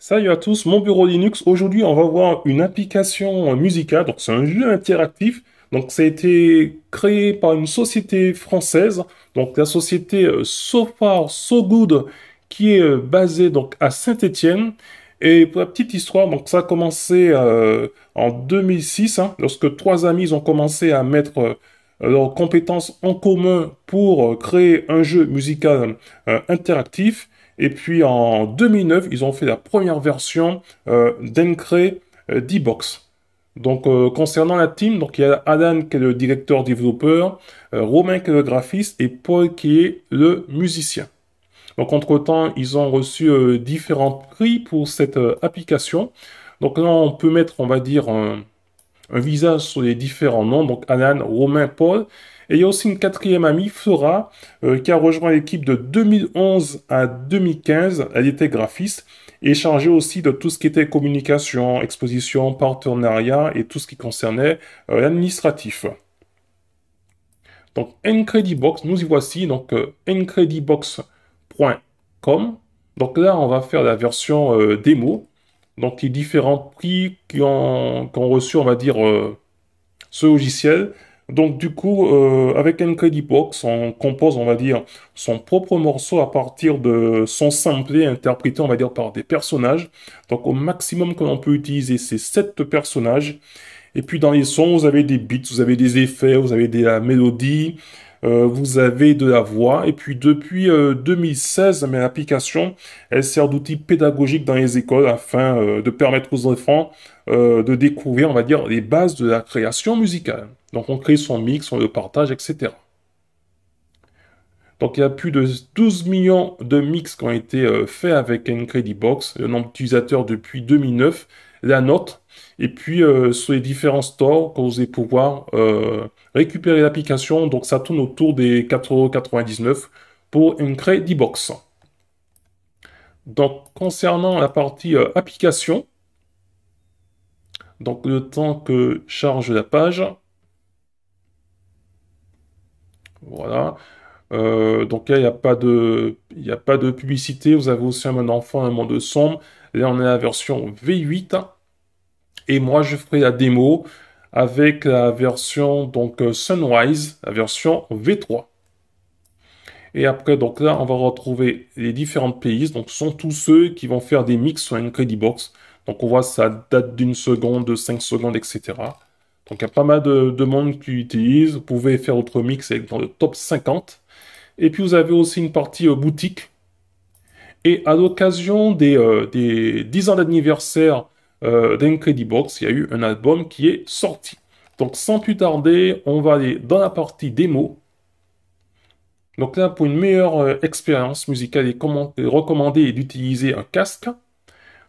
Salut à tous, mon bureau Linux. Aujourd'hui, on va voir une application musicale. Donc, c'est un jeu interactif. Donc, ça a été créé par une société française. Donc, la société So Far So Good, qui est basée donc à Saint-Étienne. Et pour la petite histoire, donc ça a commencé en 2006, hein, lorsque trois amis ont commencé à mettre leurs compétences en commun pour créer un jeu musical interactif. Et puis en 2009, ils ont fait la première version d'Incredibox. Donc concernant la team, donc il y a Alan qui est le directeur développeur, Romain qui est le graphiste et Paul qui est le musicien. Donc entre-temps, ils ont reçu différents prix pour cette application. Donc là, on peut mettre, on va dire, un visage sur les différents noms, donc Alan, Romain, Paul. Et il y a aussi une quatrième amie, Flora, qui a rejoint l'équipe de 2011 à 2015. Elle était graphiste et chargée aussi de tout ce qui était communication, exposition, partenariat et tout ce qui concernait l'administratif. Donc, Incredibox, nous y voici. Donc, Incredibox.com. Donc là, on va faire la version démo. Donc, les différents prix qui ont reçu, on va dire, ce logiciel. Donc du coup, avec Incredibox, on compose, on va dire, son propre morceau à partir de son samplé interprété, on va dire, par des personnages. Donc au maximum que l'on peut utiliser, c'est 7 personnages. Et puis dans les sons, vous avez des beats, vous avez des effets, vous avez de la mélodie, vous avez de la voix. Et puis depuis 2016, l'application, elle sert d'outil pédagogique dans les écoles afin de permettre aux enfants de découvrir, on va dire, les bases de la création musicale. Donc, on crée son mix, on le partage, etc. Donc, il y a plus de 12 millions de mix qui ont été faits avec Incredibox, le nombre d'utilisateurs depuis 2009, la note, et puis sur les différents stores, que vous allez pouvoir récupérer l'application. Donc, ça tourne autour des 4,99 € pour Incredibox. Donc, concernant la partie application, donc le temps que charge la page. Voilà. Donc là, il n'y a pas de publicité. Vous avez aussi un enfant, un monde sombre. Là, on a la version V8. Et moi, je ferai la démo avec la version donc Sunrise, la version V3. Et après, donc là, on va retrouver les différentes playlists. Donc, ce sont tous ceux qui vont faire des mix sur Incredibox. Donc, on voit ça date d'une seconde, de 5 secondes, etc. Donc, il y a pas mal de monde qui utilise. Vous pouvez faire votre mix dans le top 50. Et puis, vous avez aussi une partie boutique. Et à l'occasion des 10 ans d'anniversaire d'Incredibox, il y a eu un album qui est sorti. Donc, sans plus tarder, on va aller dans la partie démo. Donc là, pour une meilleure expérience musicale, il est recommandé d'utiliser un casque.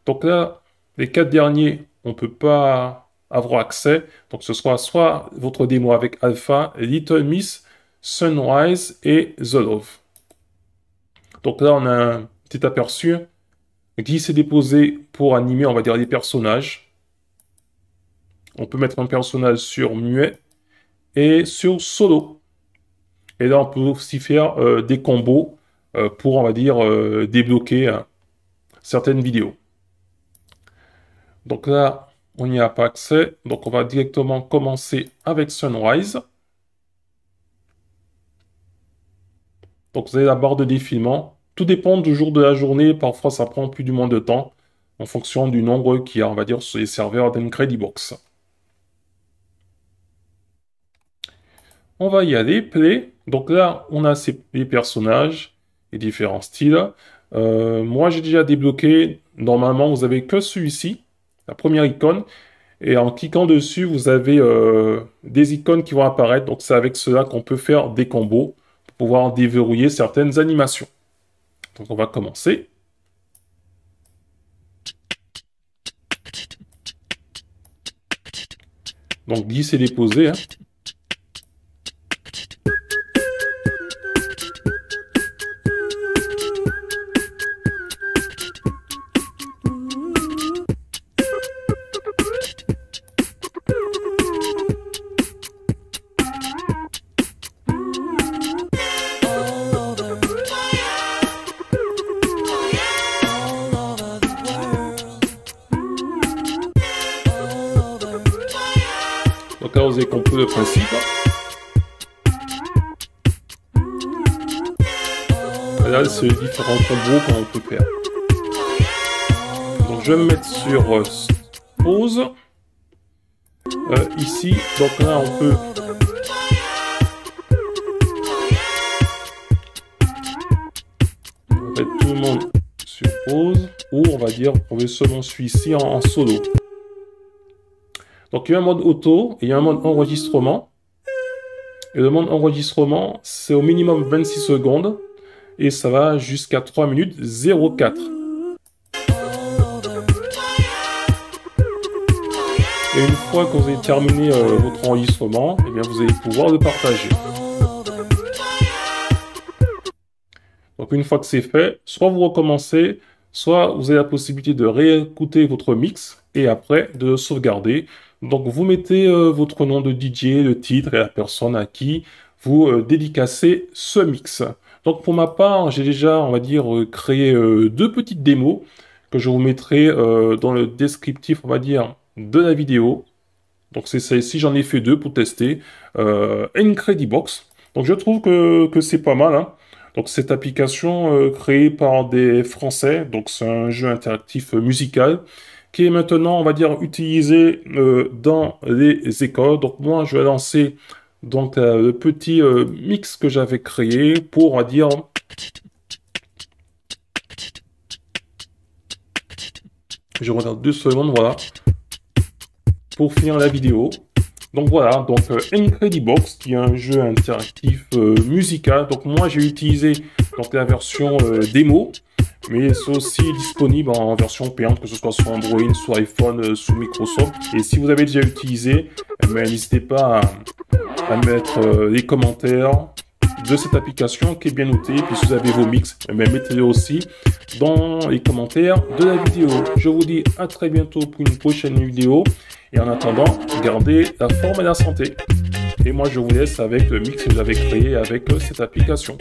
Donc là, les 4 derniers, on ne peut pas avoir accès, donc ce sera soit votre démo avec Alpha, Little Miss, Sunrise et The Love. Donc là, on a un petit aperçu, glisser déposer pour animer, on va dire, les personnages. On peut mettre un personnage sur muet et sur solo. Et là, on peut aussi faire des combos pour, on va dire, débloquer certaines vidéos. Donc là, on n'y a pas accès, donc on va directement commencer avec Sunrise. Donc vous avez la barre de défilement. Tout dépend du jour de la journée, parfois ça prend plus ou moins de temps, en fonction du nombre qu'il y a, on va dire, sur les serveurs d'Incredibox. On va y aller, play. Donc là, on a les personnages, les différents styles. Moi, j'ai déjà débloqué, normalement, vous n'avez que celui-ci. La première icône, et en cliquant dessus, vous avez des icônes qui vont apparaître. Donc, c'est avec cela qu'on peut faire des combos pour pouvoir déverrouiller certaines animations. Donc, on va commencer. Donc, glisser et déposer. Hein. au cas où vous avez compris le principe. Là, c'est les différents combos qu'on peut faire. Donc, je vais me mettre sur pause. Ici, donc là, on peut... On va mettre tout le monde sur pause. Ou, on va dire, on veut seulement celui-ci en solo. Donc, il y a un mode auto et il y a un mode enregistrement. Et le mode enregistrement, c'est au minimum 26 secondes. Et ça va jusqu'à 3 minutes 04. Et une fois que vous avez terminé votre enregistrement, eh bien, vous allez pouvoir le partager. Donc une fois que c'est fait, soit vous recommencez, soit vous avez la possibilité de réécouter votre mix et après de sauvegarder. Donc vous mettez votre nom de DJ, le titre et la personne à qui vous dédicacez ce mix. Donc pour ma part, j'ai déjà, on va dire, créé deux petites démos que je vous mettrai dans le descriptif, on va dire, de la vidéo. Donc c'est celle-ci, j'en ai fait deux pour tester. Incredibox. Donc je trouve que c'est pas mal, hein. Donc cette application créée par des Français, donc c'est un jeu interactif musical qui est maintenant, on va dire, utilisé dans les écoles. Donc moi, je vais lancer... Donc, le petit mix que j'avais créé pour, on va dire... Je regarde 2 secondes, voilà. Pour finir la vidéo. Donc, voilà. Donc, Incredibox, qui est un jeu interactif musical. Donc, moi, j'ai utilisé donc, la version démo. Mais c'est aussi disponible en version payante, que ce soit sur Android, sur iPhone, sous Microsoft. Et si vous avez déjà utilisé, n'hésitez pas à mettre les commentaires de cette application qui est bien notée. Et puis si vous avez vos mix, mettez-les aussi dans les commentaires de la vidéo. Je vous dis à très bientôt pour une prochaine vidéo. Et en attendant, gardez la forme et la santé. Et moi, je vous laisse avec le mix que j'avais créé avec cette application.